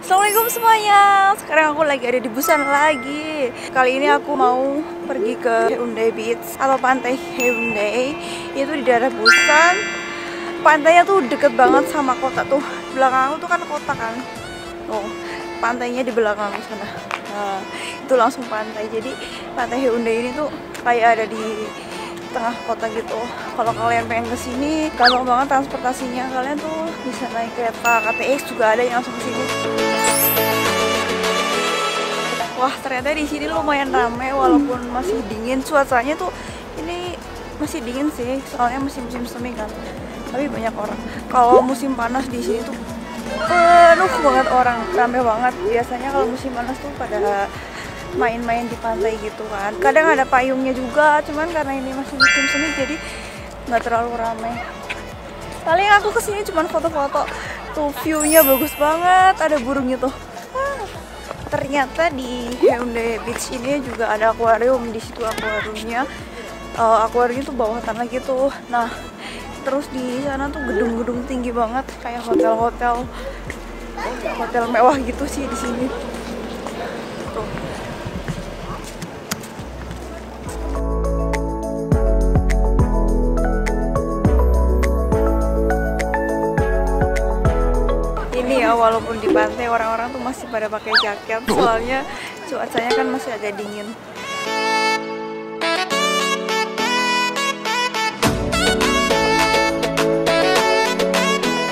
Assalamualaikum semuanya. Sekarang aku lagi ada di Busan lagi. Kali ini aku mau pergi ke Haeundae Beach atau pantai Haeundae. Itu di daerah Busan. Pantainya tuh deket banget sama kota tuh. Belakang aku tuh kan kota kan. Oh, pantainya di belakang aku sana. Nah, itu langsung pantai. Jadi pantai Haeundae ini tuh kayak ada di tengah kota gitu. Kalau kalian pengen kesini, gampang banget transportasinya. Kalian tuh bisa naik kereta KTX juga ada yang langsung kesini. Wah, ternyata di sini lumayan ramai walaupun masih dingin. Cuacanya tuh ini masih dingin sih, soalnya musim-musim semi kan. Tapi banyak orang. Kalau musim panas di sini tuh penuh banget orang, ramai banget. Biasanya kalau musim panas tuh pada main-main di pantai gitu kan. Kadang ada payungnya juga, cuman karena ini masih musim semi jadi nggak terlalu ramai. Paling aku kesini cuman foto-foto. Tuh view-nya bagus banget, ada burungnya tuh. Ternyata di Haeundae Beach ini juga ada akuarium. Di situ akuariumnya, akuarium itu bawah tanah gitu. Nah, terus di sana tuh gedung-gedung tinggi banget, kayak hotel mewah gitu sih di sini. Tuh. Ya, walaupun di pantai orang-orang tuh masih pada pakai jaket soalnya cuacanya kan masih agak dingin.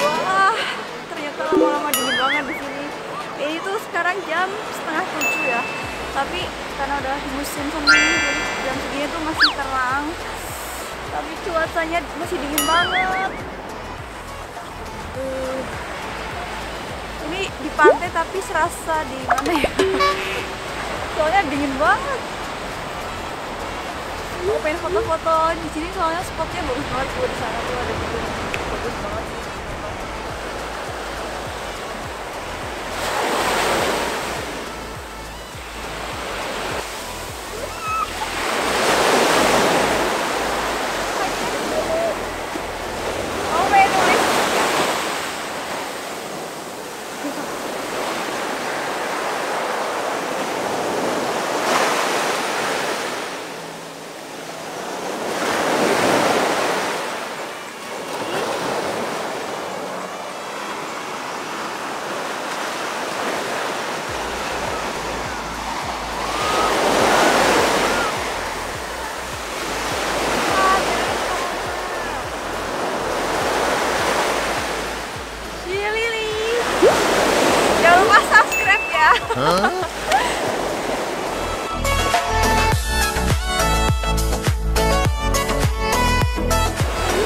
Wah, ternyata lama-lama dingin banget di sini. Ini tuh sekarang jam 6:30 ya. Tapi karena udah musim semi jadi jam segini tuh masih terang. Tapi cuacanya masih dingin banget. Ini di pantai tapi serasa di mana ya? Soalnya dingin banget. Aku pengen foto-foto di sini soalnya spotnya bagus banget. Di sana tuh ada gitu, bagus banget.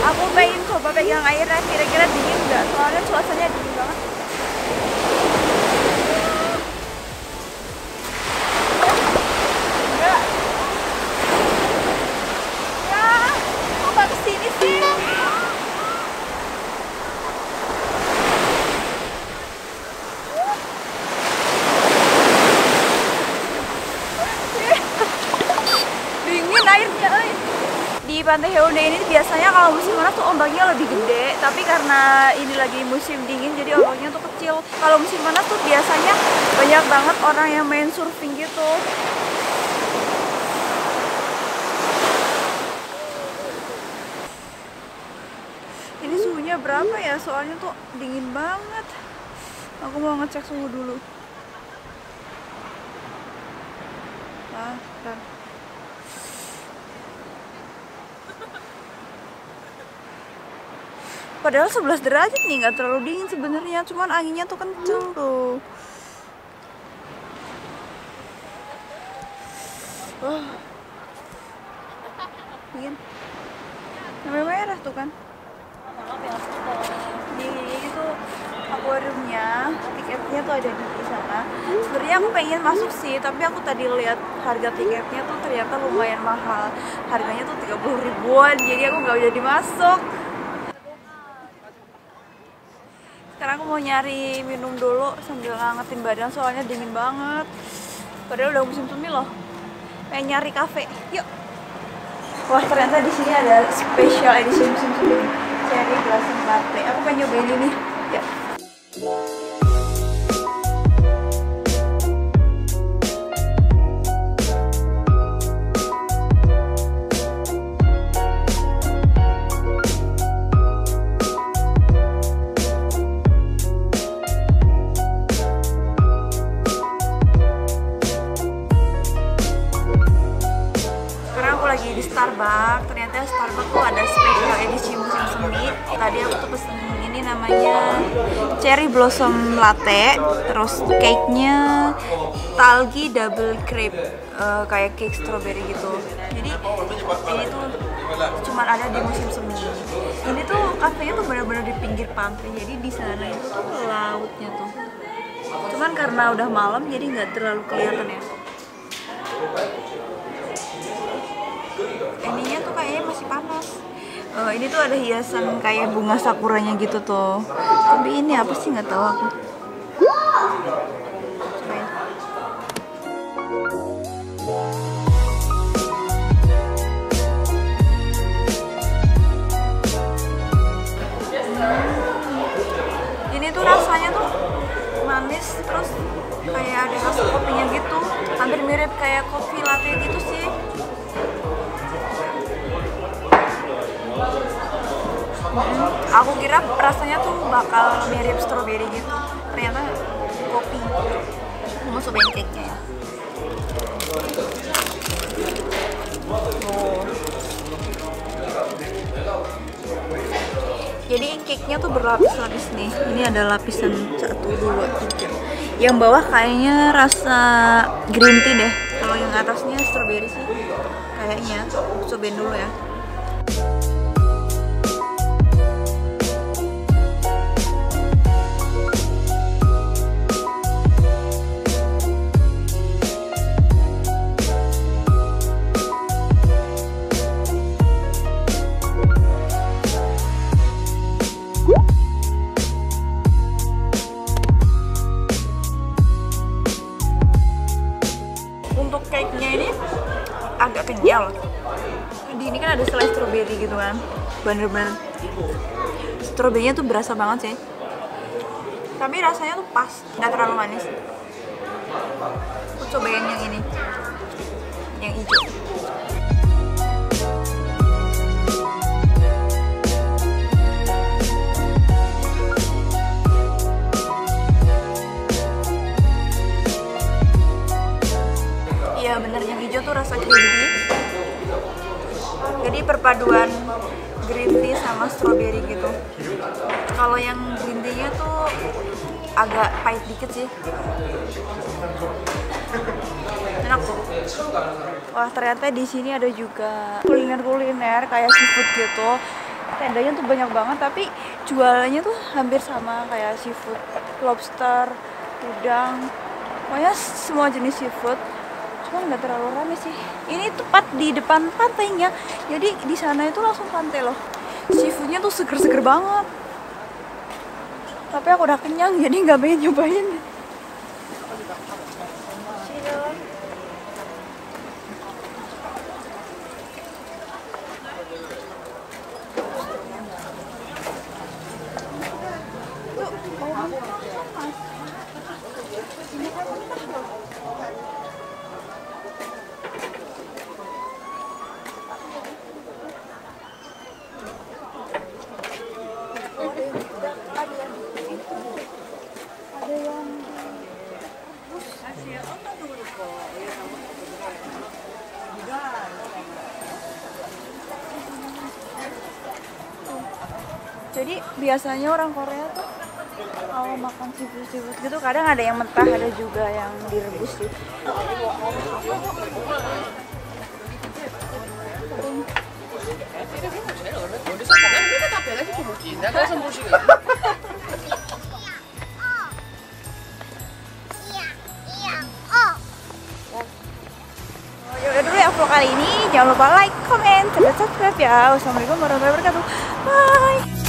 Aku pengen coba pegang airnya, kira-kira dingin nggak? Soalnya cuacanya dingin banget. Di pantai Haeundae ini biasanya kalau musim panas tuh ombaknya lebih gede, tapi karena ini lagi musim dingin jadi ombaknya tuh kecil. Kalau musim panas tuh biasanya banyak banget orang yang main surfing gitu. Ini suhunya berapa ya? Soalnya tuh dingin banget. Aku mau ngecek suhu dulu. Nah, bentar. Padahal 11 derajat nih, nggak terlalu dingin sebenarnya, cuman anginnya tuh kenceng tuh. Wah, dingin. Namanya merah tuh kan. Di itu akuariumnya, tiketnya tuh ada di sana. Sebenarnya aku pengen masuk sih, tapi aku tadi lihat harga tiketnya tuh ternyata lumayan mahal. Harganya tuh 30 ribuan, jadi aku nggak jadi masuk. Sekarang aku mau nyari minum dulu sambil ngangetin badan soalnya dingin banget. Padahal udah musim semi loh. Pengen nyari kafe. Yuk. Wah, ternyata di sini ada special edition cherry blossom latte. Aku pengen nyobain ini. Ya. Starbucks, ternyata Starbucks tuh ada special edition musim semi. Tadi aku tuh pesen ini namanya cherry blossom latte, terus cake-nya talgi double crepe, kayak cake strawberry gitu. Jadi ini tuh cuma ada di musim semi. Ini tuh kafenya tuh benar-benar di pinggir pantai, jadi di sana itu tuh lautnya tuh. Cuman karena udah malam jadi nggak terlalu kelihatan ya. Ininya tuh kayaknya masih panas. Ini tuh ada hiasan kayak bunga sakuranya gitu tuh. Tapi ini apa sih nggak tahu aku. Cobain. Ini tuh rasanya tuh manis, terus kayak ada rasa kopinya gitu. Hampir mirip kayak kopi latte gitu sih. Aku kira rasanya tuh bakal mirip strawberry gitu, ternyata kopi. Mau cobain cake-nya ya. Oh. Jadi cake-nya tuh berlapis-lapis nih. Ini ada lapisan 1, 2, 3. Yang bawah kayaknya rasa green tea deh. Kalau yang atasnya strawberry sih kayaknya. Aku cobain dulu ya. Agak kenyal. Di ini kan ada selai stroberi gitu kan, bener-bener stroberinya tuh berasa banget sih, tapi rasanya tuh pas, nggak terlalu manis. Aku cobain yang ini, yang hijau. Ya bener, yang hijau tuh rasa green tea. Jadi perpaduan green tea sama strawberry gitu. Kalau yang green tea-nya tuh agak pahit dikit sih. Enak tuh. Wah, ternyata di sini ada juga kuliner-kuliner kayak seafood gitu. Tendanya tuh banyak banget, tapi jualannya tuh hampir sama kayak seafood, lobster, udang. Pokoknya semua jenis seafood. Cuman nggak terlalu ramai sih. Ini tepat di depan pantainya, jadi di sana itu langsung pantai loh. Seafoodnya tuh seger-seger banget. Tapi aku udah kenyang, jadi nggak pengen nyobain. Jadi biasanya orang Korea tuh kalau makan seafood gitu kadang ada yang mentah, ada juga yang direbus sih. Kali ini jangan lupa like, comment, dan subscribe ya. Wassalamualaikum warahmatullahi wabarakatuh. Bye.